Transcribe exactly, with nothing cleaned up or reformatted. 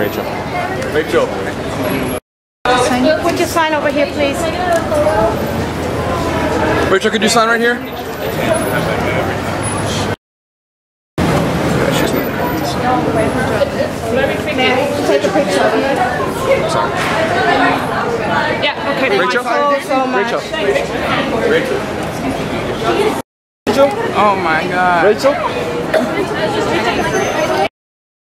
Rachel. Rachel. Would you sign over here, please? Rachel, could you sign right here? Take a picture. Sorry. Yeah, okay. Rachel? So, so much. Rachel. Rachel. Rachel. Oh my God. Rachel?